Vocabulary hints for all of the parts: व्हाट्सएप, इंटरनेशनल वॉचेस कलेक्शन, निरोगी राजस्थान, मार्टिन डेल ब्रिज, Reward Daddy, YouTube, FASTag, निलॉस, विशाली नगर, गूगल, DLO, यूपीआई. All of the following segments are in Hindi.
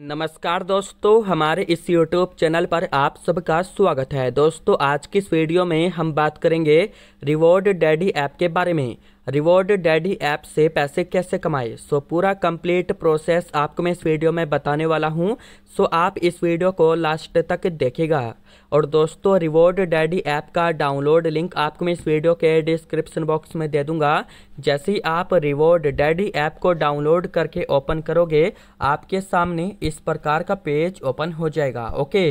नमस्कार दोस्तों, हमारे इस YouTube चैनल पर आप सबका स्वागत है। दोस्तों, आज की इस वीडियो में हम बात करेंगे रिवॉर्ड डैडी ऐप के बारे में। रिवॉर्ड डैडी ऐप से पैसे कैसे कमाएं, सो पूरा कंप्लीट प्रोसेस आपको मैं इस वीडियो में बताने वाला हूं। सो आप इस वीडियो को लास्ट तक देखिएगा। और दोस्तों, रिवॉर्ड डैडी ऐप का डाउनलोड लिंक आपको मैं इस वीडियो के डिस्क्रिप्शन बॉक्स में दे दूंगा। जैसे ही आप रिवॉर्ड डैडी ऐप को डाउनलोड करके ओपन करोगे, आपके सामने इस प्रकार का पेज ओपन हो जाएगा। ओके,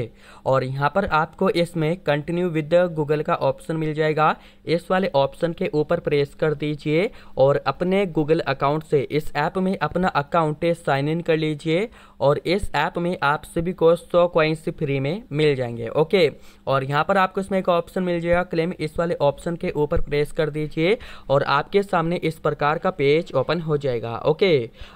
और यहां पर आपको इसमें कंटिन्यू विद गूगल का ऑप्शन मिल जाएगा। इस वाले ऑप्शन के ऊपर प्रेस कर दीजिए और अपने गूगल अकाउंट से इस ऐप में अपना अकाउंट साइन इन कर लीजिए। और इस ऐप में आप सभी को 100 कॉइन्स फ्री में मिल जाएंगे। ओके, और यहाँ पर आपको इसमें एक ऑप्शन मिल जाएगा क्लेम। इस वाले ऑप्शन के ऊपर प्रेस कर दीजिए और आपके सामने इस प्रकार का पेज ओपन हो जाएगा। ओके,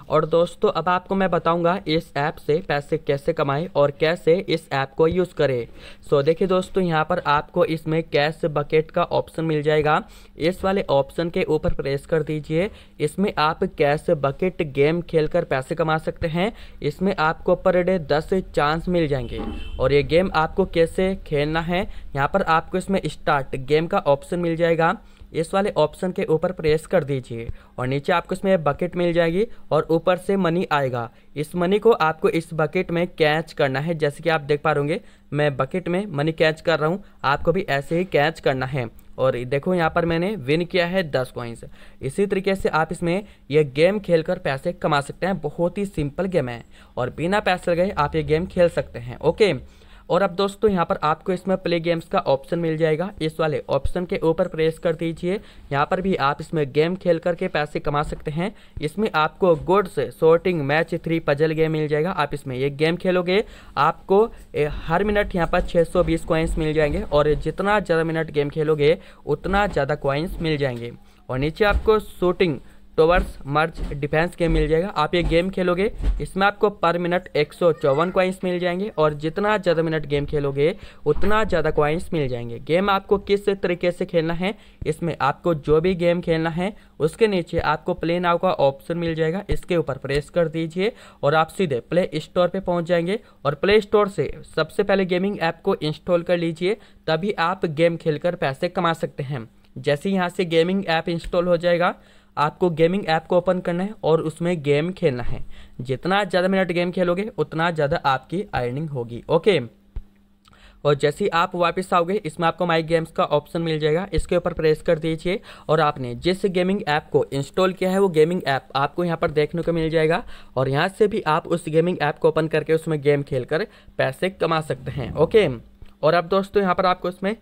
और दोस्तों अब आपको मैं बताऊंगा इस ऐप से पैसे कैसे कमाएं और कैसे इस ऐप को यूज़ करें। सो देखिए दोस्तों, यहाँ पर आपको इसमें कैश बकेट का ऑप्शन मिल जाएगा। इस वाले ऑप्शन के ऊपर प्रेस कर दीजिए। इसमें आप कैश बकेट गेम खेलकर पैसे कमा सकते हैं। इसमें आपको पर डे 10 चांस मिल जाएंगे। और ये गेम आपको कैसे खेलना है, यहाँ पर आपको इसमें स्टार्ट गेम का ऑप्शन मिल जाएगा। इस वाले ऑप्शन के ऊपर प्रेस कर दीजिए और नीचे आपको इसमें बकेट मिल जाएगी और ऊपर से मनी आएगा। इस मनी को आपको इस बकेट में कैच करना है। जैसे कि आप देख पा रहे होंगे, मैं बकेट में मनी कैच कर रहा हूँ। आपको भी ऐसे ही कैच करना है। और देखो, यहाँ पर मैंने विन किया है 10 कॉइन्स। इसी तरीके से आप इसमें यह गेम खेलकर पैसे कमा सकते हैं। बहुत ही सिंपल गेम है और बिना पैसे लगाए आप ये गेम खेल सकते हैं। ओके, और अब दोस्तों यहाँ पर आपको इसमें प्ले गेम्स का ऑप्शन मिल जाएगा। इस वाले ऑप्शन के ऊपर प्रेस कर दीजिए। यहाँ पर भी आप इसमें गेम खेल करके पैसे कमा सकते हैं। इसमें आपको goods sorting match 3 puzzle game मिल जाएगा। आप इसमें ये गेम खेलोगे, आपको हर मिनट यहाँ पर 620 कॉइन्स मिल जाएंगे। और जितना ज़्यादा मिनट गेम खेलोगे उतना ज़्यादा कॉइन्स मिल जाएंगे। और नीचे आपको shooting towers merge defence game मिल जाएगा। आप ये गेम खेलोगे, इसमें आपको पर मिनट 154 कॉइन्स मिल जाएंगे। और जितना ज़्यादा मिनट गेम खेलोगे उतना ज़्यादा कॉइन्स मिल जाएंगे। गेम आपको किस तरीके से खेलना है, इसमें आपको जो भी गेम खेलना है उसके नीचे आपको प्ले नाउ का ऑप्शन मिल जाएगा। इसके ऊपर प्रेस कर दीजिए और आप सीधे प्ले स्टोर पर पहुँच जाएंगे। और प्ले स्टोर से सबसे पहले गेमिंग ऐप को इंस्टॉल कर लीजिए, तभी आप गेम खेलकर पैसे कमा सकते हैं। जैसे यहाँ से गेमिंग ऐप इंस्टॉल हो जाएगा, आपको गेमिंग ऐप को ओपन करना है और उसमें गेम खेलना है। जितना ज़्यादा मिनट गेम खेलोगे उतना ज़्यादा आपकी अर्निंग होगी। ओके, और जैसे ही आप वापस आओगे, इसमें आपको माई गेम्स का ऑप्शन मिल जाएगा। इसके ऊपर प्रेस कर दीजिए और आपने जिस गेमिंग ऐप को इंस्टॉल किया है वो गेमिंग ऐप आपको यहाँ पर देखने को मिल जाएगा। और यहाँ से भी आप उस गेमिंग ऐप को ओपन करके उसमें गेम खेलकर पैसे कमा सकते हैं। ओके, और अब दोस्तों यहाँ पर आपको इसमें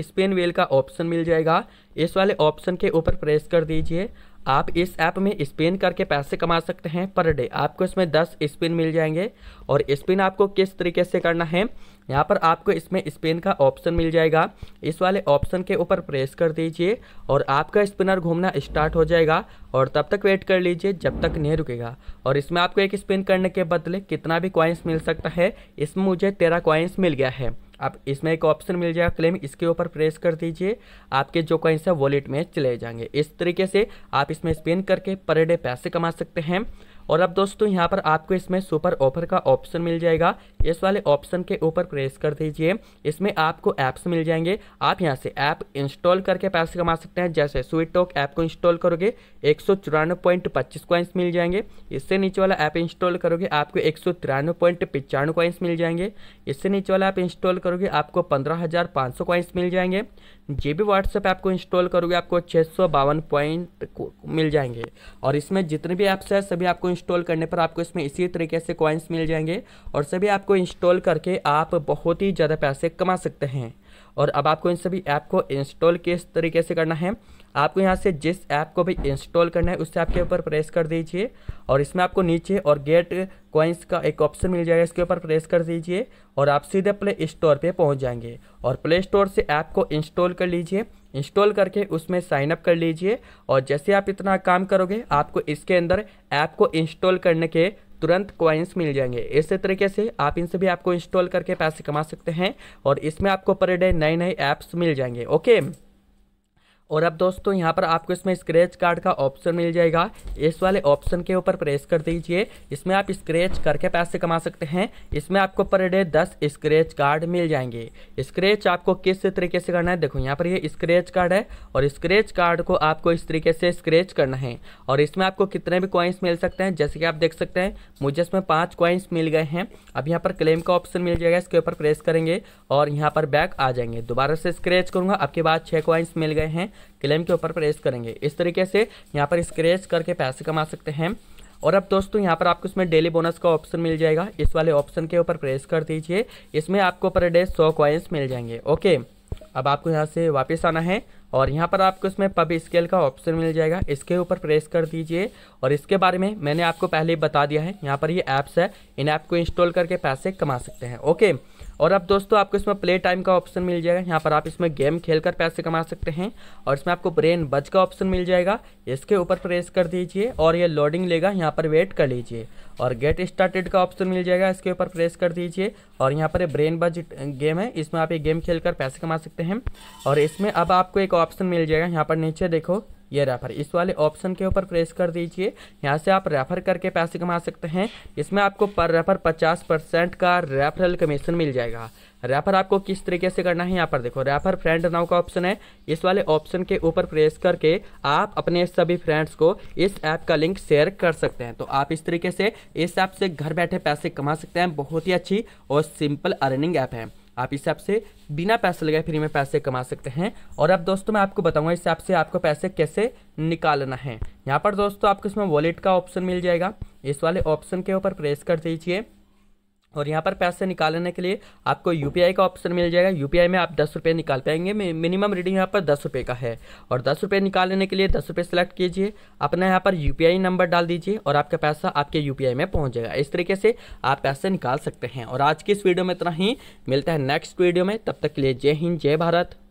स्पिन व्हील का ऑप्शन मिल जाएगा। इस वाले ऑप्शन के ऊपर प्रेस कर दीजिए। आप इस ऐप में स्पिन करके पैसे कमा सकते हैं। पर डे आपको इसमें 10 स्पिन मिल जाएंगे। और स्पिन आपको किस तरीके से करना है, यहाँ पर आपको इसमें स्पिन का ऑप्शन मिल जाएगा। इस वाले ऑप्शन के ऊपर प्रेस कर दीजिए और आपका स्पिनर घूमना स्टार्ट हो जाएगा। और तब तक वेट कर लीजिए जब तक नहीं रुकेगा। और इसमें आपको एक स्पिन करने के बदले कितना भी कॉइन्स मिल सकता है। इसमें मुझे 13 कॉइन्स मिल गया है। आप इसमें एक ऑप्शन मिल जाएगा क्लेम। इसके ऊपर प्रेस कर दीजिए, आपके जो कॉइन्स है वॉलेट में चले जाएंगे। इस तरीके से आप इसमें स्पिन करके पर डे पैसे कमा सकते हैं। और अब दोस्तों यहाँ पर आपको इसमें सुपर ऑफर का ऑप्शन मिल जाएगा। इस वाले ऑप्शन के ऊपर प्रेस कर दीजिए। इसमें आपको ऐप्स मिल जाएंगे। आप यहाँ से ऐप इंस्टॉल करके पैसे कमा सकते हैं। जैसे स्वीट टॉक ऐप को इंस्टॉल करोगे 194.25 कॉइन्स मिल जाएंगे। इससे नीचे वाला ऐप इंस्टॉल करोगे आपको 193.95 कॉइन्स मिल जाएंगे। इससे नीचे वाला ऐप इंस्टॉल करोगे आपको 15,500 कॉइन्स मिल जाएंगे। जीबी व्हाट्सएप ऐप को इंस्टॉल करोगे आपको 652 पॉइंट मिल जाएंगे। और इसमें जितने भी ऐप्स हैं सभी आपको इंस्टॉल करने पर आपको इसमें इसी तरीके से कॉइन्स मिल जाएंगे। और सभी आपको इंस्टॉल करके आप बहुत ही ज़्यादा पैसे कमा सकते हैं। और अब आपको इन सभी ऐप को इंस्टॉल किस तरीके से करना है, आपको यहाँ से जिस ऐप को भी इंस्टॉल करना है उससे आपके ऊपर प्रेस कर दीजिए। और इसमें आपको नीचे और गेट कॉइन्स का एक ऑप्शन मिल जाएगा। इसके ऊपर प्रेस कर दीजिए और आप सीधे प्ले स्टोर पे पहुँच जाएंगे। और प्ले स्टोर से ऐप को इंस्टॉल कर लीजिए। इंस्टॉल करके उसमें साइन अप कर लीजिए। और जैसे आप इतना काम करोगे आपको इसके अंदर ऐप को इंस्टॉल करने के तुरंत कॉइन्स मिल जाएंगे। इसी तरीके से आप इन सभी ऐप को इंस्टॉल करके पैसे कमा सकते हैं। और इसमें आपको पर डे नए नए ऐप्स मिल जाएंगे। ओके, और अब दोस्तों यहाँ पर आपको इसमें स्क्रैच कार्ड का ऑप्शन मिल जाएगा। इस वाले ऑप्शन के ऊपर प्रेस कर दीजिए। इसमें आप स्क्रैच करके पैसे कमा सकते हैं। इसमें आपको पर डे 10 स्क्रैच कार्ड मिल जाएंगे। स्क्रैच आपको किस तरीके से करना है, देखो यहाँ पर ये स्क्रैच कार्ड है और स्क्रैच कार्ड को आपको इस तरीके से स्क्रैच करना है। और इसमें आपको कितने भी कॉइन्स मिल सकते हैं, जैसे कि आप देख सकते हैं मुझे इसमें 5 कॉइन्स मिल गए हैं। अब यहाँ पर क्लेम का ऑप्शन मिल जाएगा, इसके ऊपर प्रेस करेंगे और यहाँ पर बैक आ जाएंगे। दोबारा से स्क्रैच करूँगा, आपके बाद 6 कॉइन्स मिल गए हैं। क्लेम के ऊपर प्रेस करेंगे। इस तरीके से यहाँ पर स्क्रैच करके पैसे कमा सकते हैं। और अब दोस्तों यहाँ पर आपको इसमें डेली बोनस का ऑप्शन मिल जाएगा। इस वाले ऑप्शन के ऊपर प्रेस कर दीजिए। इसमें आपको पर डे 100 कॉइन्स मिल जाएंगे। ओके, अब आपको यहाँ से वापस आना है और यहाँ पर आपको इसमें पब स्केल का ऑप्शन मिल जाएगा। इसके ऊपर प्रेस कर दीजिए। और इसके बारे में मैंने आपको पहले ही बता दिया है। यहाँ पर ये ऐप्स है, इन ऐप को इंस्टॉल करके पैसे कमा सकते हैं। ओके, और अब दोस्तों आपको इसमें प्ले टाइम का ऑप्शन मिल जाएगा। यहाँ पर आप इसमें गेम खेलकर पैसे कमा सकते हैं। और इसमें आपको ब्रेन बज का ऑप्शन मिल जाएगा। इसके ऊपर प्रेस कर दीजिए और ये लोडिंग लेगा, यहाँ पर वेट कर लीजिए। और गेट स्टार्टेड का ऑप्शन मिल जाएगा, इसके ऊपर प्रेस कर दीजिए। और यहाँ पर ये ब्रेन बज गेम है, इसमें आप ये गेम खेलकर पैसे कमा सकते हैं। और इसमें अब आपको एक ऑप्शन मिल जाएगा, यहाँ पर नीचे देखो ये रेफर, इस वाले ऑप्शन के ऊपर प्रेस कर दीजिए। यहाँ से आप रेफर करके पैसे कमा सकते हैं। इसमें आपको पर रेफर 50% का रेफरल कमीशन मिल जाएगा। रेफर आपको किस तरीके से करना है, यहाँ पर देखो रेफर फ्रेंड नाउ का ऑप्शन है। इस वाले ऑप्शन के ऊपर प्रेस करके आप अपने सभी फ्रेंड्स को इस ऐप का लिंक शेयर कर सकते हैं। तो आप इस तरीके से इस ऐप से घर बैठे पैसे कमा सकते हैं। बहुत ही अच्छी और सिंपल अर्निंग ऐप है। आप इस ऐप से बिना पैसे लगाए फ्री में पैसे कमा सकते हैं। और अब दोस्तों मैं आपको बताऊंगा इस ऐप से आपको पैसे कैसे निकालना है। यहाँ पर दोस्तों आपको इसमें वॉलेट का ऑप्शन मिल जाएगा। इस वाले ऑप्शन के ऊपर प्रेस कर दीजिए। और यहाँ पर पैसे निकालने के लिए आपको यूपीआई का ऑप्शन मिल जाएगा। यूपीआई में आप 10 रुपये निकाल पाएंगे। मिनिमम रिडीम यहाँ पर 10 रुपये का है। और 10 रुपये निकालने के लिए 10 रुपये सेलेक्ट कीजिए, अपना यहाँ पर यूपीआई नंबर डाल दीजिए और आपका पैसा आपके यूपीआई में पहुँच जाएगा। इस तरीके से आप पैसे निकाल सकते हैं। और आज की इस वीडियो में इतना ही, मिलता है नेक्स्ट वीडियो में। तब तक के लिए जय हिंद, जय भारत।